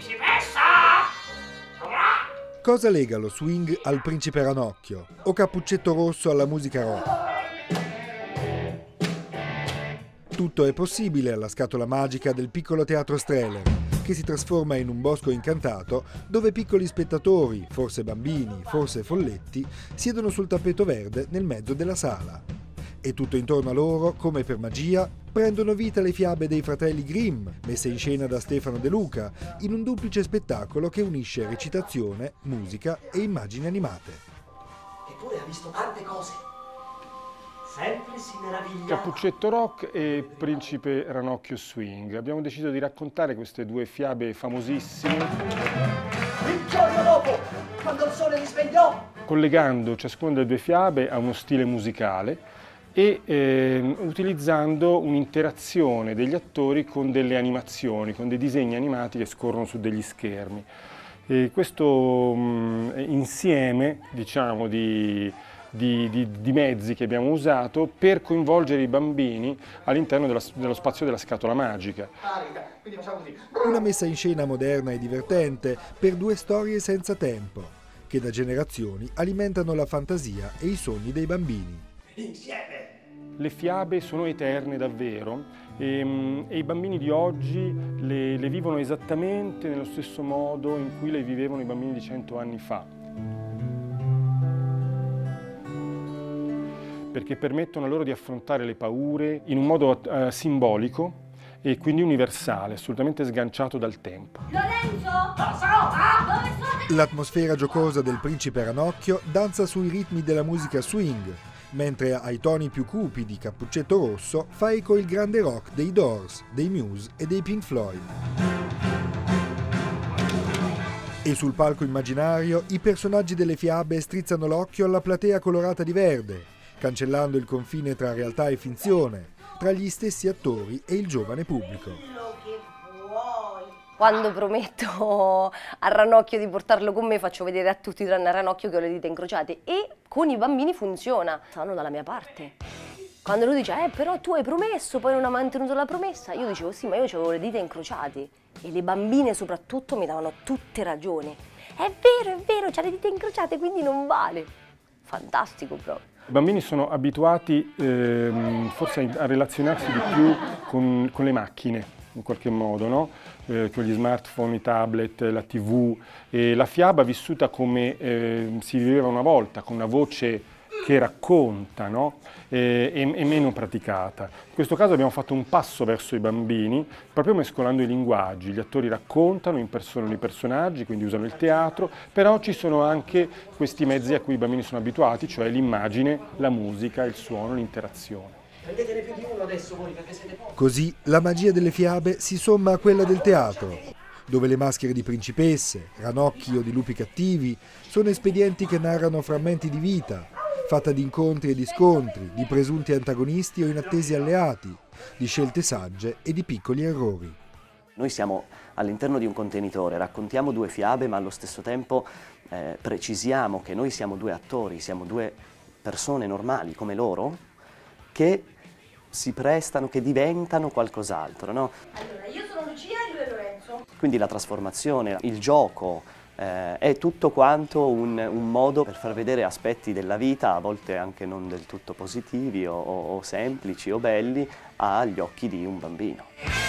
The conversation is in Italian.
principessa! Cosa lega lo swing al Principe Ranocchio o Cappuccetto Rosso alla musica rock? Tutto è possibile alla Scatola Magica del Piccolo Teatro Strehler, che si trasforma in un bosco incantato dove piccoli spettatori, forse bambini, forse folletti, siedono sul tappeto verde nel mezzo della sala. E tutto intorno a loro, come per magia, prendono vita le fiabe dei fratelli Grimm, messe in scena da Stefano De Luca, in un duplice spettacolo che unisce recitazione, musica e immagini animate. Eppure ha visto tante cose. Sempre si meraviglia. Cappuccetto Rock e Principe Ranocchio Swing. Abbiamo deciso di raccontare queste due fiabe famosissime. Il giorno dopo, quando il sole mi svegliò, collegando ciascuna delle due fiabe a uno stile musicale e utilizzando un'interazione degli attori con delle animazioni, con dei disegni animati che scorrono su degli schermi. E questo insieme, diciamo, di mezzi che abbiamo usato per coinvolgere i bambini all'interno dello spazio della Scatola Magica. Una messa in scena moderna e divertente per due storie senza tempo, che da generazioni alimentano la fantasia e i sogni dei bambini. Insieme. Le fiabe sono eterne davvero e i bambini di oggi le vivono esattamente nello stesso modo in cui le vivevano i bambini di 100 anni fa. Perché permettono loro di affrontare le paure in un modo simbolico e quindi universale, assolutamente sganciato dal tempo. Lorenzo! L'atmosfera giocosa del Principe Ranocchio danza sui ritmi della musica swing, mentre ai toni più cupi di Cappuccetto Rosso fa eco il grande rock dei Doors, dei Muse e dei Pink Floyd. E sul palco immaginario i personaggi delle fiabe strizzano l'occhio alla platea colorata di verde, cancellando il confine tra realtà e finzione, tra gli stessi attori e il giovane pubblico. Quando prometto a Ranocchio di portarlo con me, faccio vedere a tutti tranne a Ranocchio che ho le dita incrociate, e con i bambini funziona, stanno dalla mia parte. Quando lui dice però tu hai promesso, poi non hai mantenuto la promessa, io dicevo sì, ma io avevo le dita incrociate, e le bambine soprattutto mi davano tutte ragione. È vero, c'ha le dita incrociate, quindi non vale. Fantastico proprio. I bambini sono abituati forse a relazionarsi di più con le macchine, in qualche modo, no? Con gli smartphone, i tablet, la TV, e la fiaba vissuta come si viveva una volta, con una voce che racconta, no? E meno praticata. In questo caso abbiamo fatto un passo verso i bambini, proprio mescolando i linguaggi. Gli attori raccontano, impersonano i personaggi, quindi usano il teatro, però ci sono anche questi mezzi a cui i bambini sono abituati, cioè l'immagine, la musica, il suono, l'interazione. Prendetene più di uno adesso voi, perché siete pochi. Così la magia delle fiabe si somma a quella del teatro, dove le maschere di principesse, ranocchi o di lupi cattivi sono espedienti che narrano frammenti di vita, fatta di incontri e di scontri, di presunti antagonisti o inattesi alleati, di scelte sagge e di piccoli errori. Noi siamo all'interno di un contenitore, raccontiamo due fiabe, ma allo stesso tempo precisiamo che noi siamo due attori, siamo due persone normali come loro, che si prestano, che diventano qualcos'altro, no? Allora, io sono Lucia e lui è Lorenzo. Quindi la trasformazione, il gioco, è tutto quanto un modo per far vedere aspetti della vita, a volte anche non del tutto positivi o semplici o belli, agli occhi di un bambino.